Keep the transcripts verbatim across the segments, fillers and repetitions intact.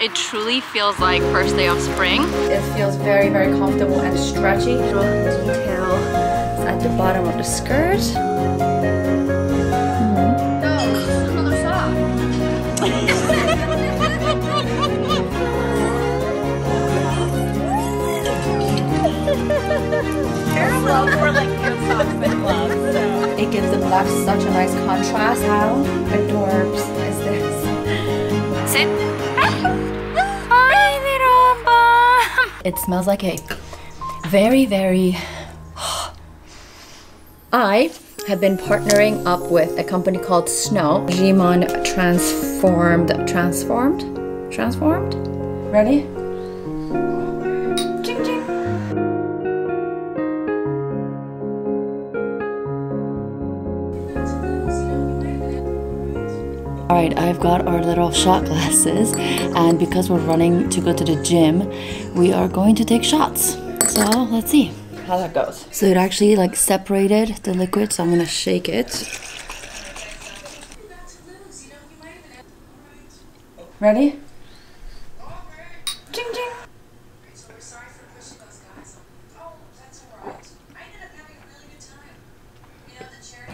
It truly feels like first day of spring. It feels very, very comfortable and stretchy. Little details at the bottom of the skirt. Mm-hmm. No, it's not a sock. There's love for like your socks and gloves. So. It gives the black such a nice contrast. How adorbs is this? Sit. It smells like a very, very... I have been partnering up with a company called Snow. Jimon transformed, transformed, transformed? Ready? Ching, ching. All right, I've got our little shot glasses, and because we're running to go to the gym, we are going to take shots. So let's see how that goes. So it actually like separated the liquid, so I'm gonna shake it. Ready? Ching, ching.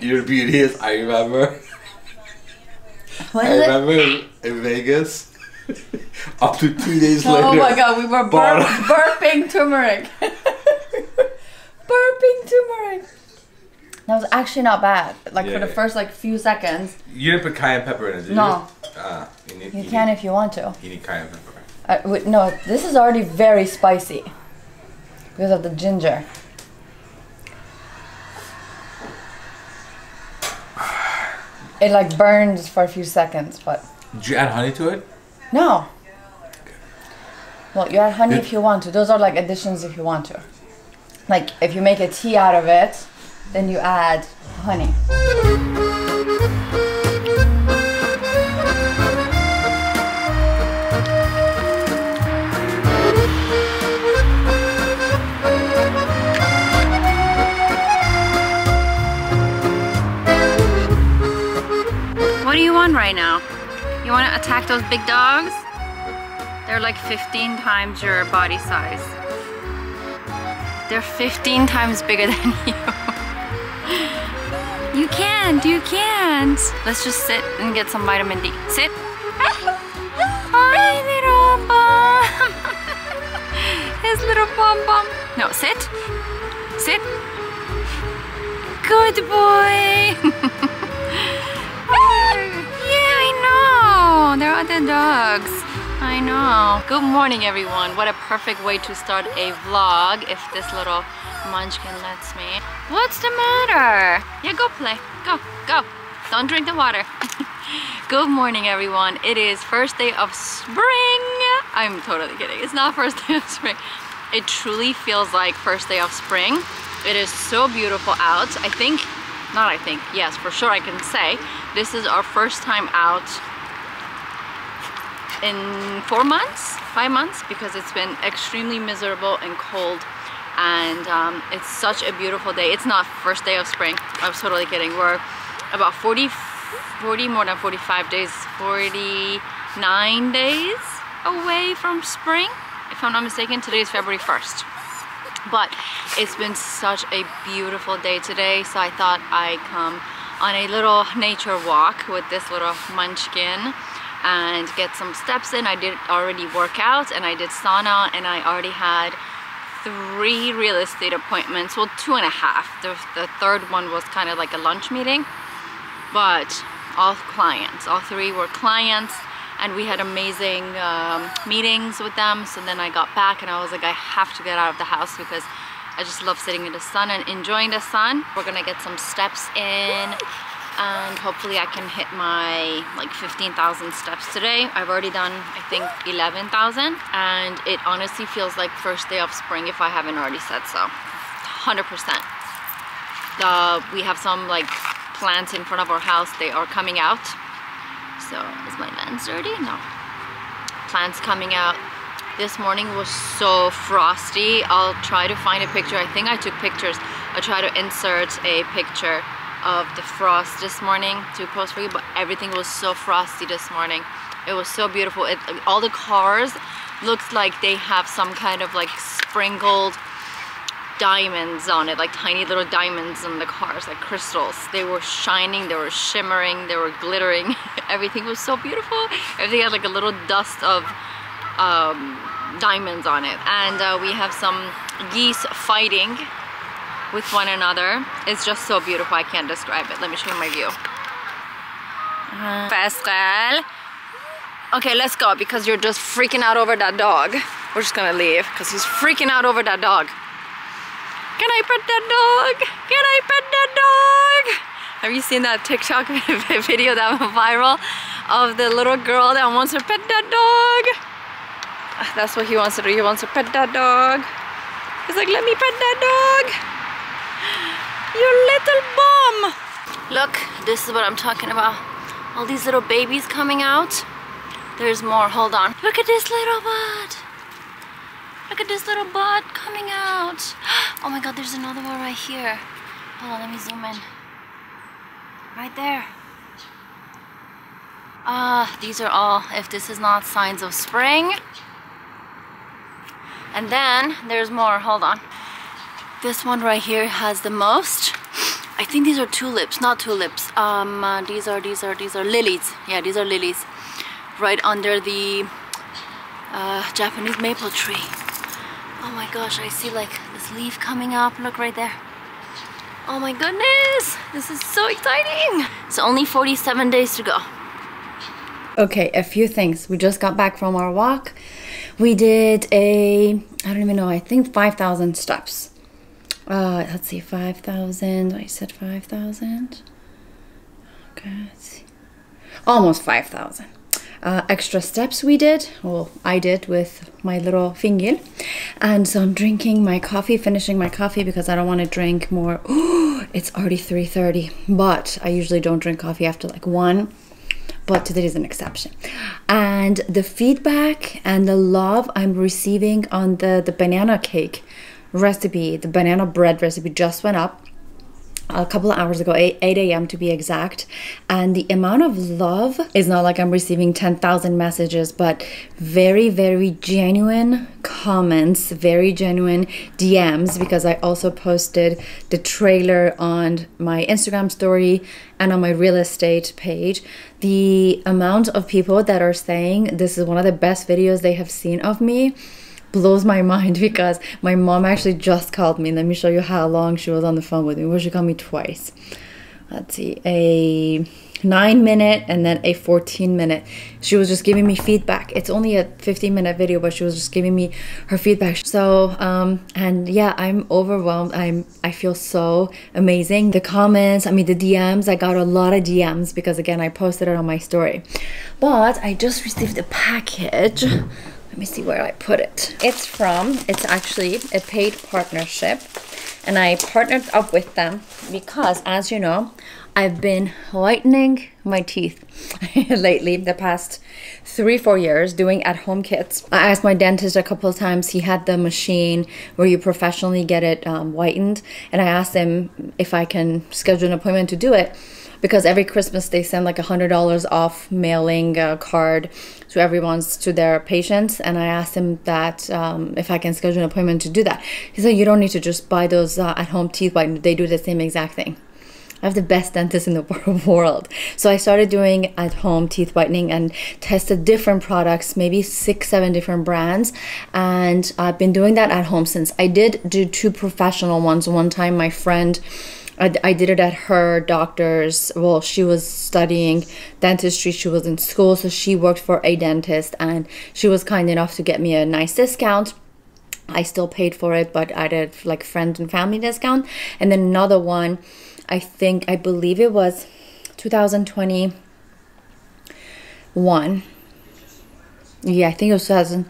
Your beauty is, I remember. What I remember it? In Vegas, up to two days oh later. Oh my god, we were bur burping turmeric. burping turmeric. That was actually not bad. Like yeah, for the first like few seconds. You didn't put cayenne pepper in it, did no. you? Uh, you, need, you, you can need, if you want to. You need cayenne pepper. Uh, wait, no, this is already very spicy because of the ginger. It like burns for a few seconds, but... Did you add honey to it? No. Okay. Well, you add honey if you want to. Those are like additions if you want to. Like if you make a tea out of it, then you add honey. What do you want right now? You want to attack those big dogs? They're like fifteen times your body size. They're fifteen times bigger than you. You can't, you can't. Let's just sit and get some vitamin D. Sit. Hi, little bum. His little bum bum. No, sit. Sit. Good boy. They're other dogs. I know. Good morning, everyone. What a perfect way to start a vlog if this little munchkin lets me. What's the matter? Yeah, go play. Go, go. Don't drink the water. Good morning, everyone. It is first day of spring. I'm totally kidding. It's not first day of spring. It truly feels like first day of spring. It is so beautiful out. I think, not I think, yes, for sure I can say, this is our first time out in four months, five months, because it's been extremely miserable and cold, and um, it's such a beautiful day. It's not first day of spring. I was totally kidding. We're about forty, forty, more than forty-five days, forty-nine days away from spring. If I'm not mistaken, today is February first. But it's been such a beautiful day today, so I thought I'd come on a little nature walk with this little munchkin and get some steps in. I did already work out and I did sauna, and I already had three real estate appointments, well, two and a half. The, the third one was kind of like a lunch meeting, but all clients, all three were clients, and we had amazing um, meetings with them. So then I got back and I was like, I have to get out of the house because I just love sitting in the sun and enjoying the sun. We're gonna get some steps in, and hopefully I can hit my like fifteen thousand steps today. I've already done, I think, eleven thousand, and it honestly feels like first day of spring if I haven't already said so. one hundred percent. Uh, we have some like plants in front of our house. They are coming out. So is my lens dirty? No. Plants coming out. This morning was so frosty. I'll try to find a picture. I think I took pictures. I'll try to insert a picture of the frost this morning to post for you, but everything was so frosty this morning. It was so beautiful. It, all the cars looks like they have some kind of like sprinkled diamonds on it, like tiny little diamonds on the cars, like crystals. They were shining, they were shimmering, they were glittering. Everything was so beautiful. Everything had like a little dust of um, diamonds on it. And uh, we have some geese fighting with one another. It's just so beautiful, I can't describe it. Let me show you my view. Pascal. Okay, let's go because you're just freaking out over that dog. We're just gonna leave because he's freaking out over that dog. Can I pet that dog? Can I pet that dog? Have you seen that TikTok video that went viral of the little girl that wants to pet that dog? That's what he wants to do. He wants to pet that dog. He's like, let me pet that dog. You little bum. Look, this is what I'm talking about. All these little babies coming out. There's more. Hold on. Look at this little bud. Look at this little bud coming out. Oh my god, there's another one right here. Hold on, let me zoom in. Right there. Ah, uh, these are all, if this is not signs of spring. And then there's more. Hold on. This one right here has the most. I think these are tulips, not tulips. Um, uh, these are, these are, these are lilies. Yeah, these are lilies. Right under the uh, Japanese maple tree. Oh my gosh, I see like this leaf coming up. Look right there. Oh my goodness, this is so exciting. It's only forty-seven days to go. Okay, a few things. We just got back from our walk. We did a, I don't even know, I think five thousand steps. Uh, let's see, five thousand, I said five thousand. Okay, let's see. Almost five thousand. Uh, extra steps we did, well, I did with my little fingil. And so I'm drinking my coffee, finishing my coffee because I don't want to drink more. Ooh, it's already three thirty, but I usually don't drink coffee after like one, but today is an exception. And the feedback and the love I'm receiving on the, the banana cake recipe, the banana bread recipe just went up a couple of hours ago, eight a m to be exact, and the amount of love is not like I'm receiving ten thousand messages, but very, very genuine comments, very genuine D Ms, because I also posted the trailer on my Instagram story and on my real estate page. The amount of people that are saying this is one of the best videos they have seen of me blows my mind, because my mom actually just called me. Let me show you how long she was on the phone with me. Well, she called me twice. Let's see, a nine minute and then a fourteen minute. She was just giving me feedback. It's only a fifteen minute video, but she was just giving me her feedback. So, um, and yeah, I'm overwhelmed. I'm, I feel so amazing. The comments, I mean, the D Ms, I got a lot of D Ms because again, I posted it on my story, but I just received a package. Let me see where I put it. It's from, it's actually a paid partnership, and I partnered up with them because, as you know, I've been whitening my teeth lately, the past three, four years, doing at-home kits. I asked my dentist a couple of times. He had the machine where you professionally get it um, whitened, and I asked him if I can schedule an appointment to do it, because every Christmas they send like a hundred dollars off mailing uh, card to everyone's, to their patients. And I asked him that um, if I can schedule an appointment to do that. He said, you don't need to just buy those uh, at-home teeth whiteners. They do the same exact thing. I have the best dentist in the world. So I started doing at-home teeth whitening and tested different products, maybe six, seven different brands. And I've been doing that at home since. I did do two professional ones. One time my friend, I, I did it at her doctor's. Well, she was studying dentistry. She was in school, so she worked for a dentist, and she was kind enough to get me a nice discount. I still paid for it, but I did like friend and family discount. And then another one, I think, I believe it was twenty twenty-one. Yeah, I think it was two thousand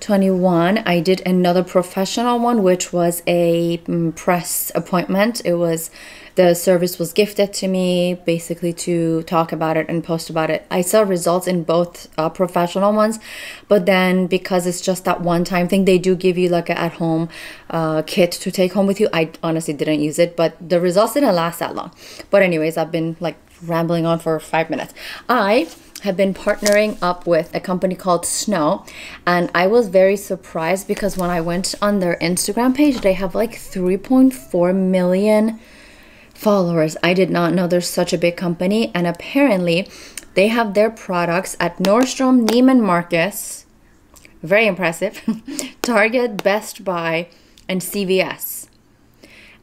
twenty-one. I did another professional one, which was a um, press appointment. It was, the service was gifted to me basically to talk about it and post about it. I saw results in both uh, professional ones, but then because it's just that one time thing, they do give you like an at-home uh, kit to take home with you. I honestly didn't use it, but the results didn't last that long. But anyways, I've been like rambling on for five minutes. I have been partnering up with a company called Snow, and I was very surprised because when I went on their Instagram page, they have like three point four million followers. I did not know there's such a big company, and apparently they have their products at Nordstrom, Neiman Marcus, very impressive, Target, Best Buy, and C V S.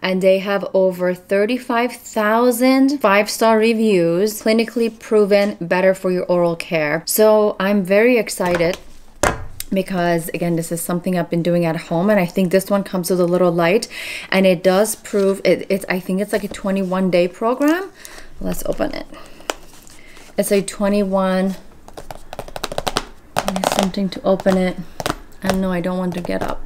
And they have over thirty-five thousand five-star reviews, clinically proven better for your oral care. So I'm very excited because, again, this is something I've been doing at home, and I think this one comes with a little light, and it does prove it, it's I think it's like a twenty-one day program. Let's open it. It's a twenty-one something to open it. And no, I don't want to get up.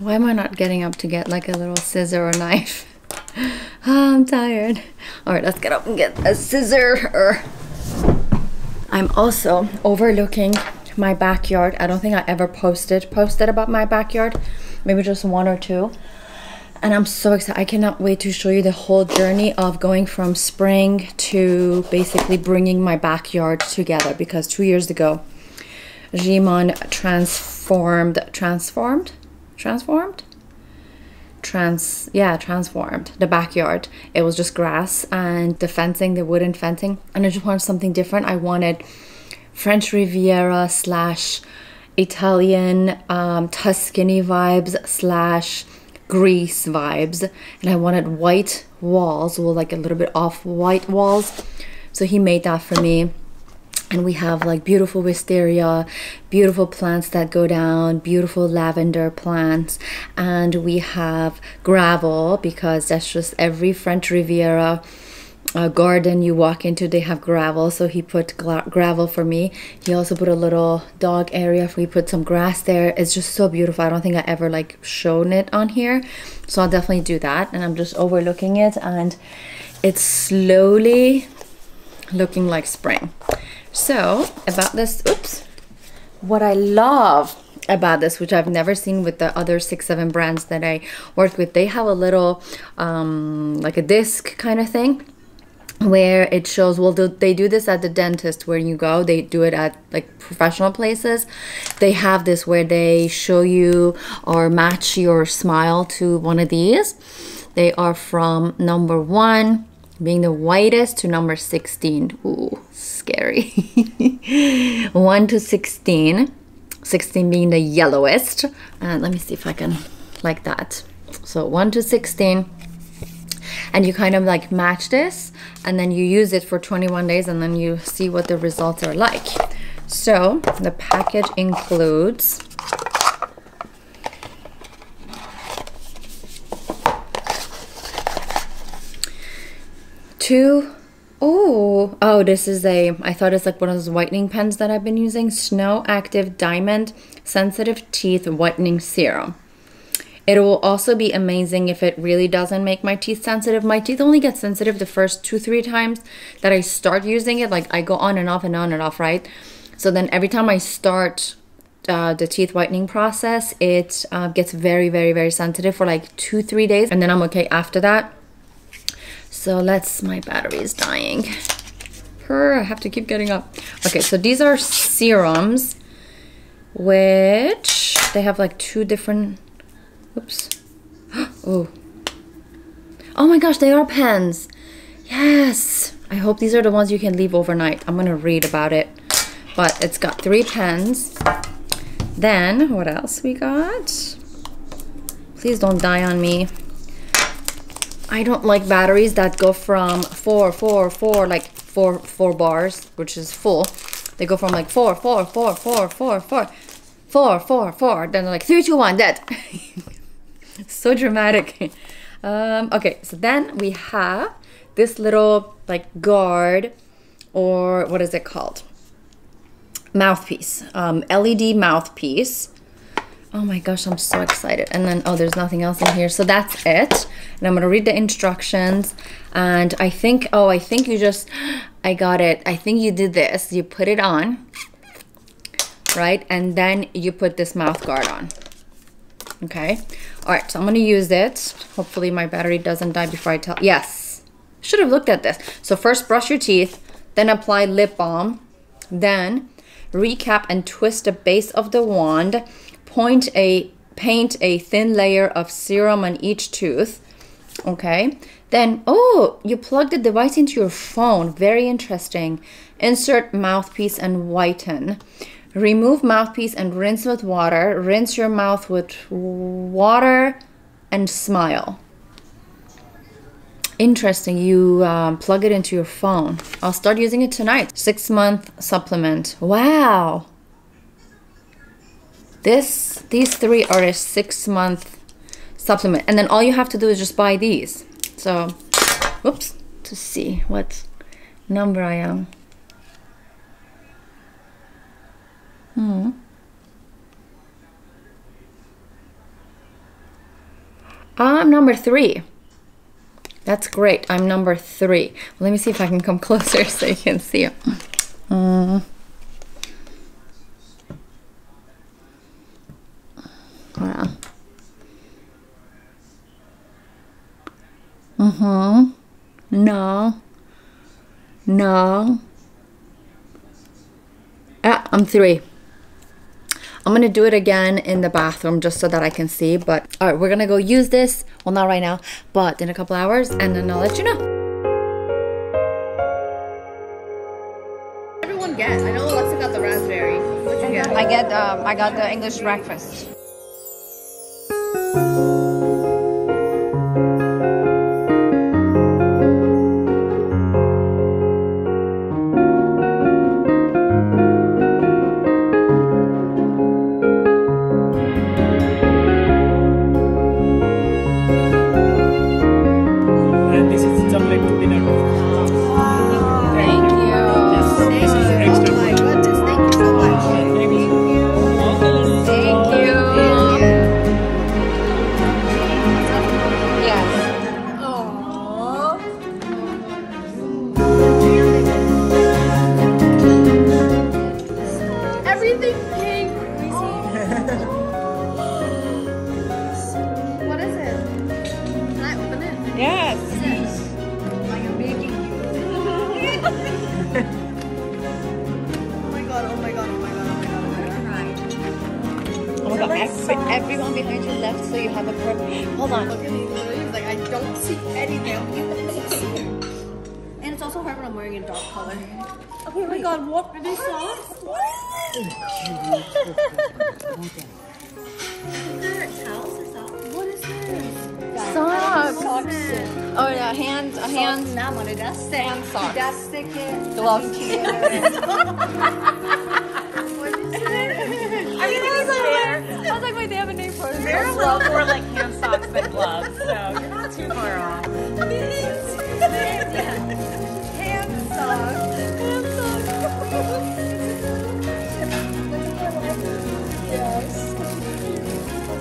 Why am I not getting up to get like a little scissor or knife? Oh, I'm tired. All right, let's get up and get a scissor. I'm also overlooking my backyard. I don't think I ever posted posted about my backyard. Maybe just one or two. And I'm so excited. I cannot wait to show you the whole journey of going from spring to basically bringing my backyard together, because two years ago, Jimon transformed, transformed? transformed trans yeah transformed the backyard. It was just grass and the fencing, the wooden fencing, and I just wanted something different. I wanted French Riviera slash Italian um, Tuscany vibes slash Greece vibes, and I wanted white walls, well, like a little bit off white walls. So he made that for me. And we have like beautiful wisteria, beautiful plants that go down, beautiful lavender plants. And we have gravel, because that's just every French Riviera uh, garden you walk into, they have gravel. So he put gravel for me. He also put a little dog area. We put some grass there. It's just so beautiful. I don't think I ever like shown it on here. So I'll definitely do that. And I'm just overlooking it, and it's slowly looking like spring. So about this, oops, what I love about this, which I've never seen with the other six, seven brands that I worked with, they have a little, um, like a disc kind of thing where it shows, well, they do this at the dentist where you go, they do it at like professional places. They have this where they show you or match your smile to one of these. They are from number one, being the whitest, to number sixteen. Ooh, scary. one to sixteen. sixteen being the yellowest. And let me see if I can like that. So one to sixteen. And you kind of like match this, and then you use it for twenty-one days, and then you see what the results are like. So the package includes Two, oh, oh, this is a, I thought it's like one of those whitening pens that I've been using. Snow Active Diamond Sensitive Teeth Whitening Serum. It will also be amazing if it really doesn't make my teeth sensitive. My teeth only get sensitive the first two, three times that I start using it. Like I go on and off and on and off, right? So then every time I start uh, the teeth whitening process, it uh, gets very, very, very sensitive for like two, three days. And then I'm okay after that. So let's, my battery is dying. Purr, I have to keep getting up. Okay, so these are serums, which they have like two different, oops. Oh. Oh my gosh, they are pens. Yes. I hope these are the ones you can leave overnight. I'm gonna read about it. But it's got three pens. Then what else we got? Please don't die on me. I don't like batteries that go from four, four, four, like four, four bars, which is full. They go from like four, four, four, four, four, four, four, four, four. Then they're like three, two, one, dead. So dramatic. Um, okay, so then we have this little like guard, or what is it called? Mouthpiece, um, L E D mouthpiece. Oh my gosh, I'm so excited. And then, oh, there's nothing else in here. So that's it. And I'm gonna read the instructions. And I think, oh, I think you just, I got it. I think you did this. You put it on. right? And then you put this mouth guard on. Okay. All right. So I'm going to use it. Hopefully my battery doesn't die before I tell. Yes. Should have looked at this. So first brush your teeth, then apply lip balm, then recap and twist the base of the wand. Point a, paint a thin layer of serum on each tooth. Okay. Then, oh, you plug the device into your phone. Very interesting. Insert mouthpiece and whiten. Remove mouthpiece and rinse with water. Rinse your mouth with water and smile. Interesting. You um, plug it into your phone. I'll start using it tonight. Six month supplement. Wow. This, these three are a six month supplement. And then all you have to do is just buy these. So, whoops, to see what number I am. Hmm. I'm number three. That's great. I'm number three. Let me see if I can come closer so you can see it. Uh, wow. Uh-huh. No. No. Ah, I'm three. I'm gonna do it again in the bathroom just so that I can see, but all right, we're gonna go use this. Well, not right now, but in a couple hours, and then I'll let you know. What did everyone get? I know Alexa got the raspberry. What'd you get? I get, um, I got the English breakfast. Everyone behind your left, so you have a problem. Hold on. Look at me. He's like, I don't see anything. And it's also hard when I'm wearing a dark color. Oh my wait. God, what are these socks? What? Is there a towel or socks? What is this? Socks. Socks. Oh yeah, hands. A hand. Hand socks. Gloves. What did you say? I mean, I was like, wait, they have a name for it. They're a little more like hand socks than gloves, so you're not too far off. Hand socks. Hand socks. Yes.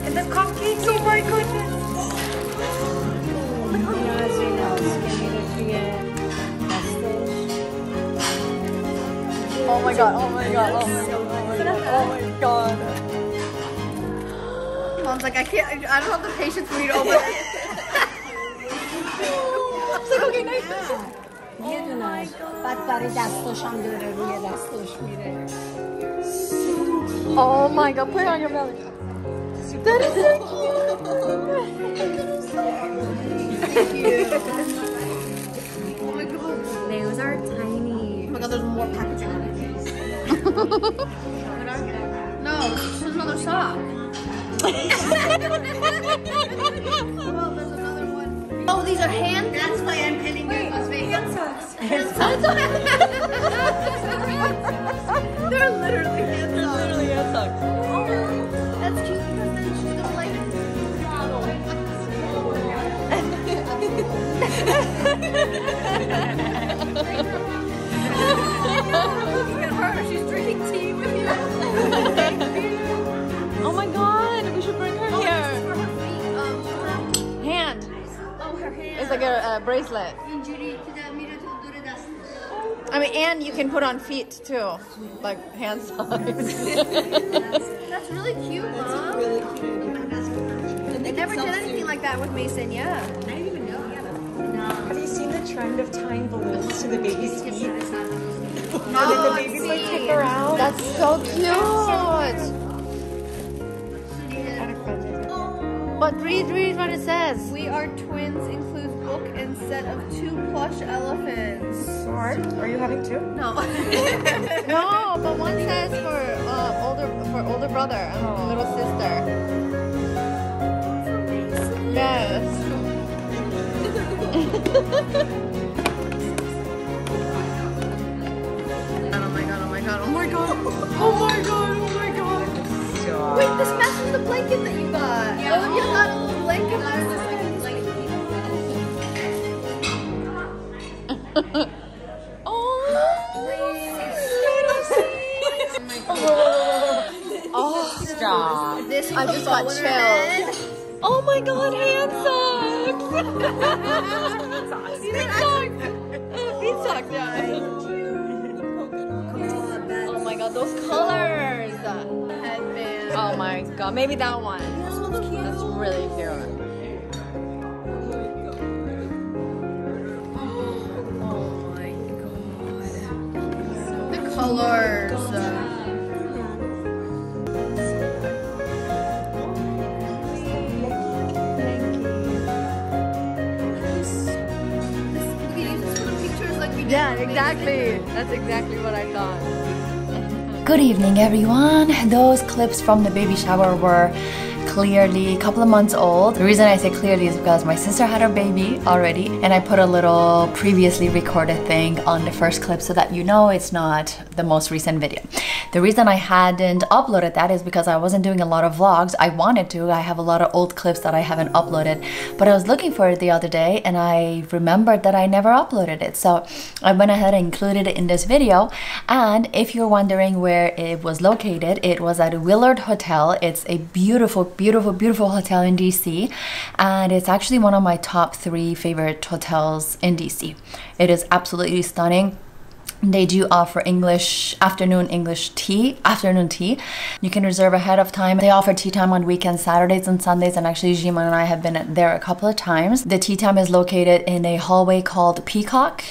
And the cupcakes, oh my goodness. Oh my god, oh my god, oh my god, oh my god. I was like, I can't, I don't have the patience for you to open it. I was like, okay, nice. Oh my god. Oh my god, put it on your belly. That is so cute. Oh my god. Those are tiny. Oh my god, there's more packaging on it. No, it's just another sock. Oh, there's another one. Oh, these are hand. That's why I'm pinning your face. Hand socks. Hand socks. They're literally hand socks. They're literally hand socks. Oh, that's cute because then she looks like a Look at her. She's drinking tea with you. Oh my god, we should bring her oh, here. It's for her feet. Um, hand. Oh, her hand. It's like a, a bracelet. Oh, I mean, and you can put on feet too, like hand socks. That's really cute, Mom. That's really cute. They never did anything like that with Mason, yeah. I didn't even know. Have you seen the trend of tying balloons to the baby's feet? Oh, and then the babies like kick around. That's so cute. But read, read what it says. We are twins, includes book and set of two plush elephants. Smart. Are you having two? No. No, but one says for uh, older for older brother and oh. little sister. Amazing. Yes. Oh my god! Oh my god! Oh my god! Oh my god! Oh my god! Stop. Wait, this matches the blanket that you got. Yeah. Oh, you got a little blanket. Oh. Oh, this I just got chills. Oh my god, hand socks! Feet socks! Feet socks, yeah. Oh my god, those colors! Headband. Oh my god, maybe that one. That's really cute. Colors. Yeah, exactly. That's exactly what I thought. Good evening, everyone. Those clips from the baby shower were clearly a couple of months old. The reason I say clearly is because my sister had her baby already, and I put a little previously recorded thing on the first clip so that you know it's not the most recent video. The reason I hadn't uploaded that is because I wasn't doing a lot of vlogs. I wanted to. I have a lot of old clips that I haven't uploaded, but I was looking for it the other day and I remembered that I never uploaded it, so I went ahead and included it in this video. And if you're wondering where it was located, it was at Willard Hotel. It's a beautiful beautiful beautiful hotel in D C, and it's actually one of my top three favorite hotels in D C. It is absolutely stunning. They do offer English afternoon English tea, afternoon tea. You can reserve ahead of time. They offer tea time on weekends, Saturdays and Sundays, and actually Jima and I have been there a couple of times. The tea time is located in a hallway called Peacock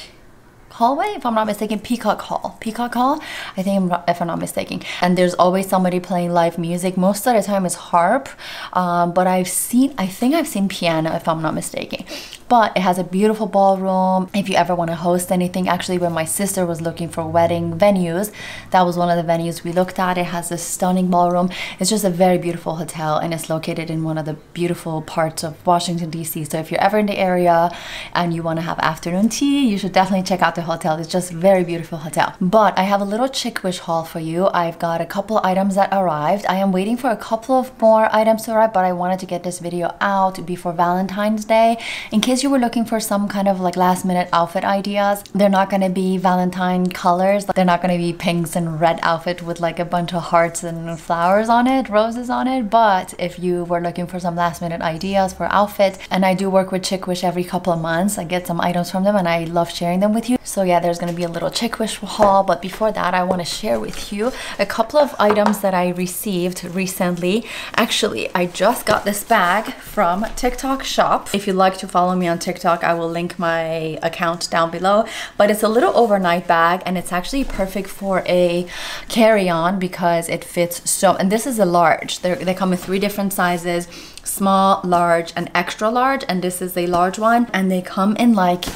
Hallway, if I'm not mistaken, Peacock Hall. Peacock Hall, I think, I'm not, if I'm not mistaken. And there's always somebody playing live music. Most of the time it's harp, um, but I've seen, I think I've seen piano, if I'm not mistaken. But it has a beautiful ballroom. If you ever want to host anything, actually when my sister was looking for wedding venues, that was one of the venues we looked at. It has this stunning ballroom. It's just a very beautiful hotel, and it's located in one of the beautiful parts of Washington, D C. So if you're ever in the area and you want to have afternoon tea, you should definitely check out the hotel. Hotel. It's just a very beautiful hotel. But I have a little Chicwish haul for you. I've got a couple items that arrived. I am waiting for a couple of more items to arrive, but I wanted to get this video out before Valentine's Day. In case you were looking for some kind of like last minute outfit ideas, they're not going to be Valentine colors. They're not going to be pinks and red outfit with like a bunch of hearts and flowers on it, roses on it. But if you were looking for some last minute ideas for outfits, and I do work with Chicwish every couple of months, I get some items from them and I love sharing them with you. So yeah, there's gonna be a little Chicwish haul, but before that, I wanna share with you a couple of items that I received recently. Actually, I just got this bag from TikTok shop. If you'd like to follow me on TikTok, I will link my account down below, but it's a little overnight bag, and it's actually perfect for a carry-on because it fits so, and this is a large. They're, they come in three different sizes, small, large, and extra large, and this is a large one, and they come in like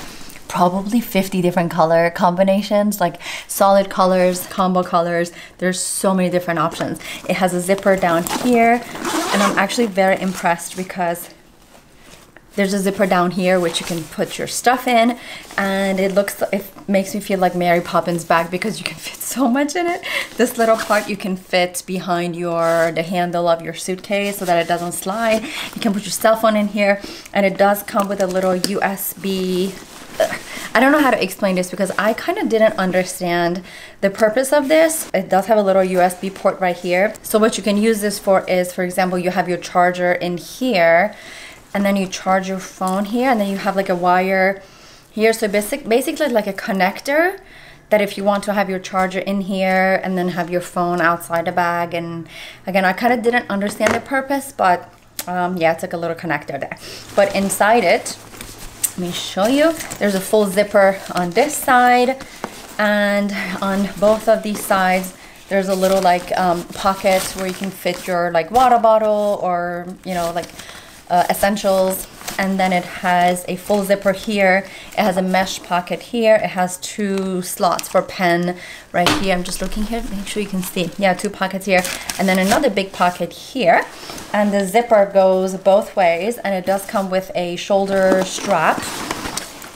probably fifty different color combinations, like solid colors, combo colors. There's so many different options. It has a zipper down here, and I'm actually very impressed because there's a zipper down here which you can put your stuff in, and it looks, it makes me feel like Mary Poppins bag because you can fit so much in it. This little part you can fit behind your, the handle of your suitcase so that it doesn't slide. You can put your cell phone in here, and it does come with a little U S B. I don't know how to explain this because I kind of didn't understand the purpose of this. It does have a little U S B port right here. So what you can use this for is, for example, you have your charger in here, and then you charge your phone here, and then you have like a wire here. So basic, basically like a connector that if you want to have your charger in here and then have your phone outside the bag. And again, I kind of didn't understand the purpose, but um, yeah, it's like a little connector there. But inside it, let me show you, there's a full zipper on this side, and on both of these sides there's a little like um, pocket where you can fit your like water bottle or, you know, like uh, essentials. And then it has a full zipper here. It has a mesh pocket here. It has two slots for pen right here. I'm just looking here, make sure you can see. Yeah, two pockets here. And then another big pocket here. And the zipper goes both ways, and it does come with a shoulder strap.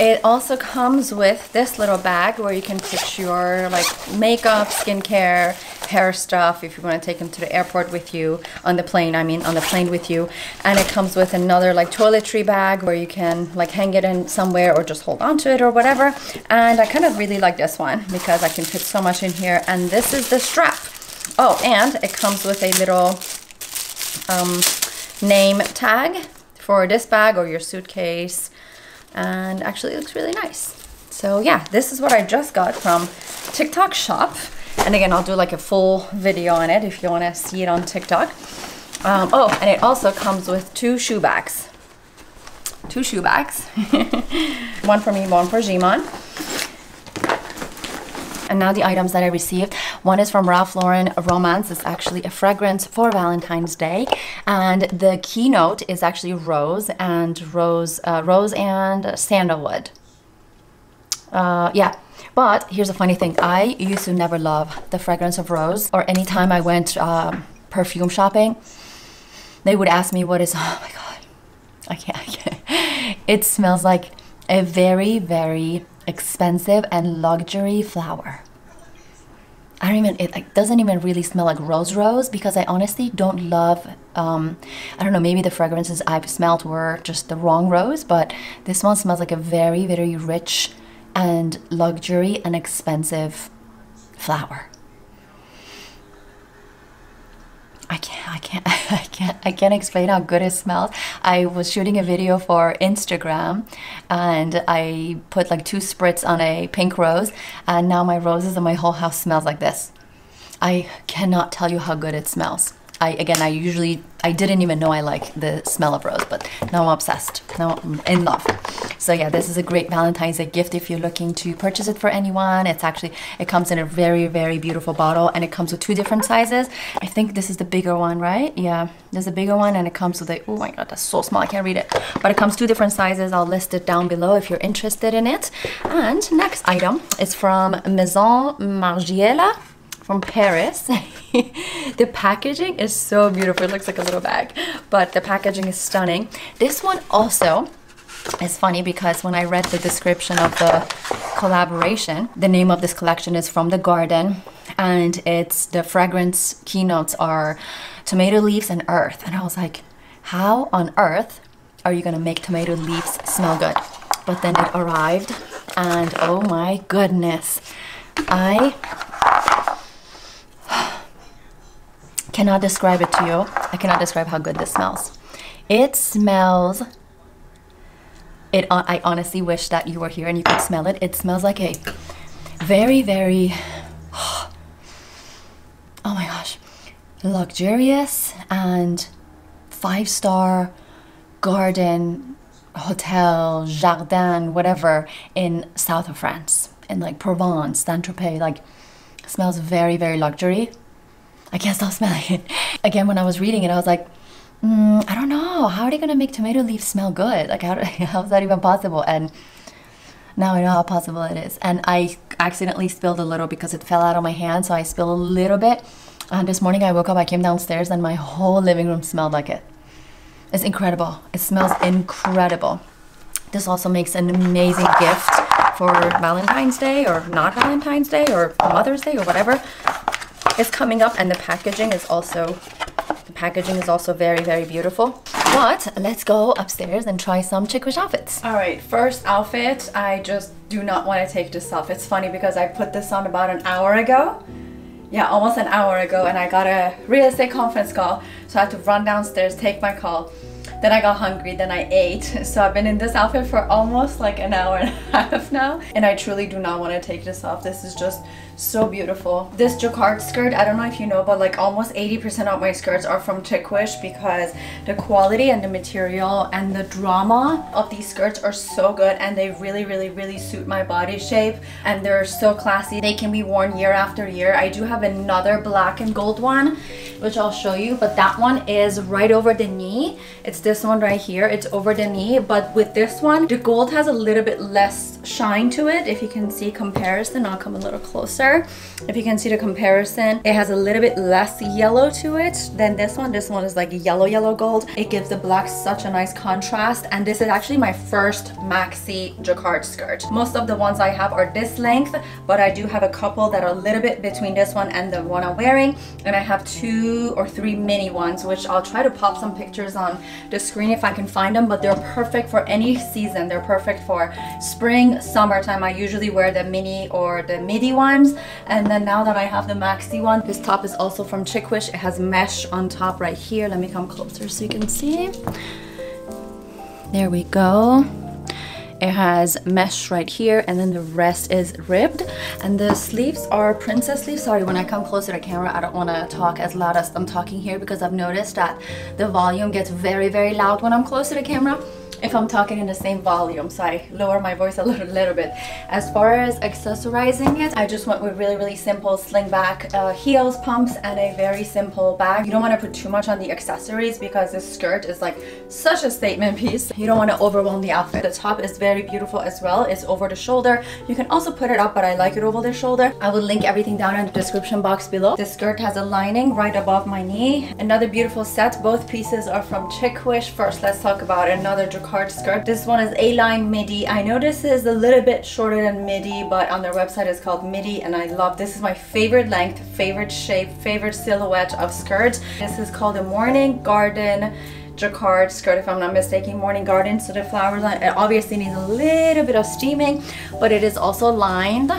It also comes with this little bag where you can put your like makeup, skincare, hair stuff if you want to take them to the airport with you, on the plane, I mean on the plane with you. And it comes with another like toiletry bag where you can like hang it in somewhere or just hold on to it or whatever. And I kind of really like this one because I can fit so much in here. And this is the strap. Oh, and it comes with a little um, name tag for this bag or your suitcase. And actually it looks really nice. So yeah, this is what I just got from TikTok shop, and again I'll do like a full video on it if you want to see it on TikTok. Um, oh, and it also comes with two shoe bags, two shoe bags one for me, one for Jimon. And now the items that I received. One is from Ralph Lauren Romance. It's actually a fragrance for Valentine's Day. And the keynote is actually rose and rose, uh, rose and sandalwood. Uh, yeah. But here's a funny thing. I used to never love the fragrance of rose, or anytime I went um, perfume shopping, they would ask me what is, oh my God, I can't, I can't. It smells like a very, very expensive and luxury flower. I don't even, it like, doesn't even really smell like rose rose, because I honestly don't love, um, I don't know, maybe the fragrances I've smelled were just the wrong rose, but this one smells like a very, very rich and luxury and expensive flower. I can't, I can't, I can't, I can't explain how good it smells. I was shooting a video for Instagram and I put like two spritz on a pink rose, and now my roses and my whole house smells like this. I cannot tell you how good it smells. I, again, I usually, I didn't even know I like the smell of rose, but now I'm obsessed, now I'm in love. So yeah, this is a great Valentine's Day gift if you're looking to purchase it for anyone. It's actually, it comes in a very, very beautiful bottle, and it comes with two different sizes. I think this is the bigger one, right? Yeah, there's a bigger one, and it comes with a, oh my God, that's so small, I can't read it. But it comes two different sizes. I'll list it down below if you're interested in it. And next item is from Maison Margiela, from Paris. The packaging is so beautiful. It looks like a little bag, but the packaging is stunning. This one also is funny because when I read the description of the collaboration, the name of this collection is From the Garden, and it's the fragrance keynotes are tomato leaves and earth. And I was like, how on earth are you gonna make tomato leaves smell good? But then it arrived, and oh my goodness, I cannot describe it to you. I cannot describe how good this smells. It smells, it, I honestly wish that you were here and you could smell it. It smells like a very, very, oh my gosh, luxurious and five-star garden, hotel, jardin, whatever, in south of France, in like Provence, Saint-Tropez. Like, it smells very, very luxury. I can't stop smelling it. Again, when I was reading it, I was like, mm, I don't know, how are they gonna make tomato leaves smell good? Like, how, how is that even possible? And now I know how possible it is. And I accidentally spilled a little because it fell out of my hand, so I spilled a little bit. And this morning I woke up, I came downstairs, and my whole living room smelled like it. It's incredible. It smells incredible. This also makes an amazing gift for Valentine's Day, or not Valentine's Day, or Mother's Day, or whatever is coming up. And the packaging is also the packaging is also very, very beautiful. But let's go upstairs and try some Chicwish outfits. All right, first outfit, I just do not want to take this off. It's funny because I put this on about an hour ago. Yeah, almost an hour ago, and I got a real estate conference call, so I had to run downstairs, take my call. Then I got hungry, then I ate. So I've been in this outfit for almost like an hour and a half now, and I truly do not want to take this off. This is just so beautiful. This jacquard skirt, I don't know if you know, but like almost eighty percent of my skirts are from Chicwish because the quality and the material and the drama of these skirts are so good, and they really really really suit my body shape, and they're so classy. They can be worn year after year. I do have another black and gold one which I'll show you, but that one is right over the knee. It's this one right here. It's over the knee, but with this one the gold has a little bit less shine to it. If you can see comparison, I'll come a little closer. If you can see the comparison, it has a little bit less yellow to it than this one. This one is like yellow yellow gold. It gives the black such a nice contrast, and this is actually my first maxi jacquard skirt. Most of the ones I have are this length, but I do have a couple that are a little bit between this one and the one I'm wearing, and I have two or three mini ones which I'll try to pop some pictures on the screen if I can find them, but they're perfect for any season. They're perfect for spring, summertime. I usually wear the mini or the midi ones, and then now that I have the maxi one, this top is also from Chicwish. It has mesh on top right here. Let me come closer so you can see. There we go. It has mesh right here, and then the rest is ribbed, and the sleeves are princess sleeves. Sorry, when I come closer to the camera, I don't want to talk as loud as I'm talking here because I've noticed that the volume gets very very loud when I'm close to the camera if I'm talking in the same volume, so I lower my voice a little, little bit. As far as accessorizing it, I just went with really really simple sling back uh, heels, pumps, and a very simple bag. You don't want to put too much on the accessories because this skirt is like such a statement piece. You don't want to overwhelm the outfit. The top is very beautiful as well. It's over the shoulder. You can also put it up, but I like it over the shoulder. I will link everything down in the description box below. This skirt has a lining right above my knee. Another beautiful set. Both pieces are from Chicwish. First, let's talk about another jacquard skirt. This one is A-line midi. I know this is a little bit shorter than midi, but on their website it's called midi, and I love this. Is my favorite length, favorite shape, favorite silhouette of skirt. This is called a morning garden jacquard skirt, if I'm not mistaken. Morning garden, so the flowers on it obviously needs a little bit of steaming, but it is also lined,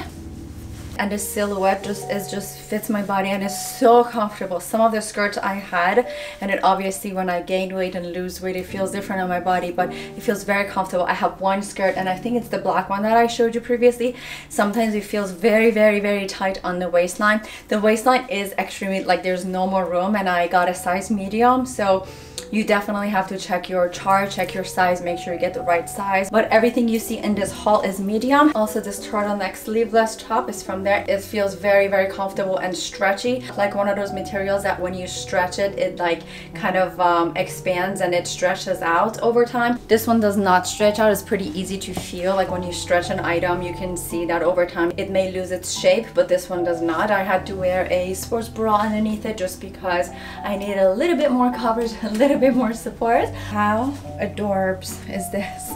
and the silhouette just is just fits my body and is so comfortable. Some of the skirts I had, and it obviously when I gain weight and lose weight it feels different on my body, but it feels very comfortable. I have one skirt, and I think it's the black one that I showed you previously. Sometimes it feels very very very tight on the waistline. The waistline is extremely, like, there's no more room, and I got a size medium, so you definitely have to check your chart, check your size, make sure you get the right size. But everything you see in this haul is medium. Also, this turtleneck sleeveless top is from there. It feels very, very comfortable and stretchy. Like one of those materials that when you stretch it, it like kind of um, expands and it stretches out over time. This one does not stretch out. It's pretty easy to feel. Like when you stretch an item, you can see that over time it may lose its shape, but this one does not. I had to wear a sports bra underneath it just because I needed a little bit more coverage, a little bit bit more support. How adorbs is this?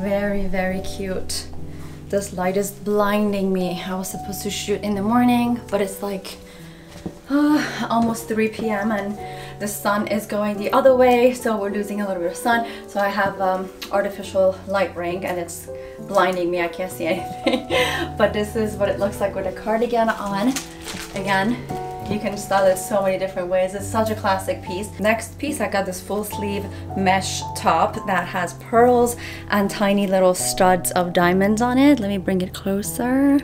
Very very cute. This light is blinding me. I was supposed to shoot in the morning, but it's like uh, almost three p m and the sun is going the other way, so we're losing a little bit of sun. So I have um, artificial light ring, and it's blinding me. I can't see anything. But this is what it looks like with a cardigan on. Again, you can style it so many different ways. It's such a classic piece. Next piece, I got this full sleeve mesh top that has pearls and tiny little studs of diamonds on it. Let me bring it closer.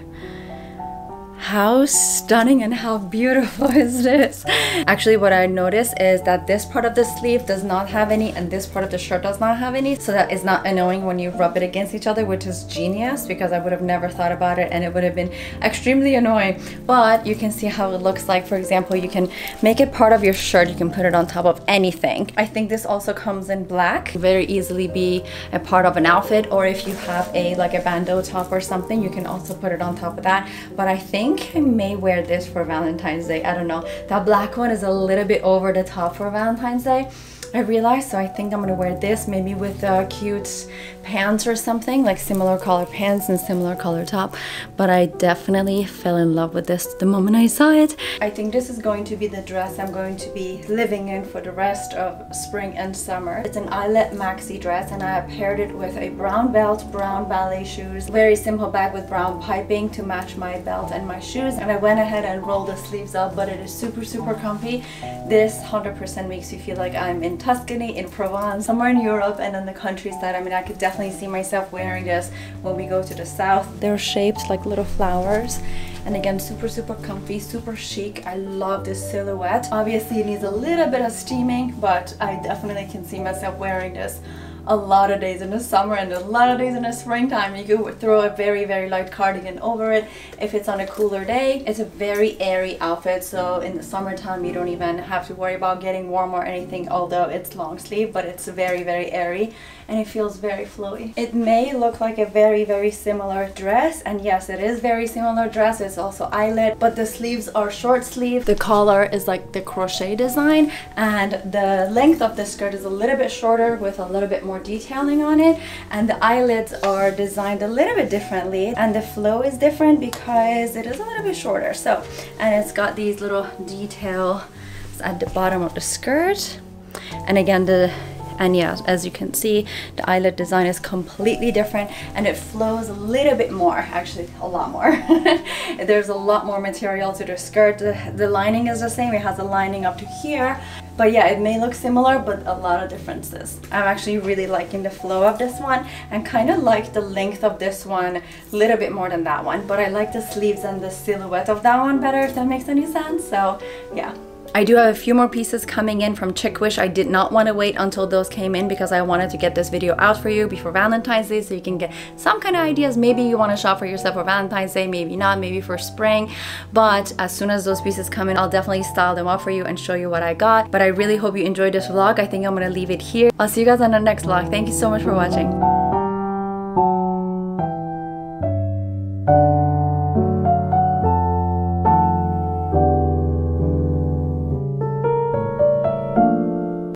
How stunning and how beautiful is this? Actually, what I noticed is that this part of the sleeve does not have any, and this part of the shirt does not have any, so that it's not annoying when you rub it against each other, which is genius because I would have never thought about it, and it would have been extremely annoying. But you can see how it looks like. For example, you can make it part of your shirt. You can put it on top of anything. I think this also comes in black. Very easily be a part of an outfit, or if you have a like a bandeau top or something, you can also put it on top of that. But I think I think I may wear this for Valentine's Day. I don't know. That black one is a little bit over the top for Valentine's Day, I realized, so I think I'm gonna wear this maybe with uh, cute pants or something, like similar color pants and similar color top. But I definitely fell in love with this the moment I saw it. I think this is going to be the dress I'm going to be living in for the rest of spring and summer. It's an eyelet maxi dress, and I paired it with a brown belt, brown ballet shoes, very simple bag with brown piping to match my belt and my shoes, and I went ahead and rolled the sleeves up. But it is super super comfy. This one hundred percent makes you feel like I'm in Tuscany, in Provence, somewhere in Europe and in the countryside. I mean, I could definitely see myself wearing this when we go to the south. They're shaped like little flowers. And again, super, super comfy, super chic. I love this silhouette. Obviously, it needs a little bit of steaming, but I definitely can see myself wearing this a lot of days in the summer and a lot of days in the springtime. You could throw a very, very light cardigan over it if it's on a cooler day. It's a very airy outfit, so in the summertime you don't even have to worry about getting warm or anything, although it's long sleeve, but it's very, very airy and it feels very flowy. It may look like a very, very similar dress, and yes, it is very similar dress. It's also eyelet, but the sleeves are short sleeve. The collar is like the crochet design, and the length of the skirt is a little bit shorter with a little bit more detailing on it, and the eyelets are designed a little bit differently, and the flow is different because it is a little bit shorter. So, and it's got these little details at the bottom of the skirt, and again the and yeah, as you can see, the eyelet design is completely different and it flows a little bit more, actually a lot more. There's a lot more material to the skirt. The, the lining is the same. It has a lining up to here. But yeah, it may look similar, but a lot of differences. I'm actually really liking the flow of this one and kind of like the length of this one a little bit more than that one. But I like the sleeves and the silhouette of that one better, if that makes any sense. So yeah. I do have a few more pieces coming in from Chicwish. I did not want to wait until those came in because I wanted to get this video out for you before Valentine's Day so you can get some kind of ideas. Maybe you want to shop for yourself for Valentine's Day, maybe not, maybe for spring. But as soon as those pieces come in, I'll definitely style them up for you and show you what I got. But I really hope you enjoyed this vlog. I think I'm going to leave it here. I'll see you guys on the next vlog. Thank you so much for watching.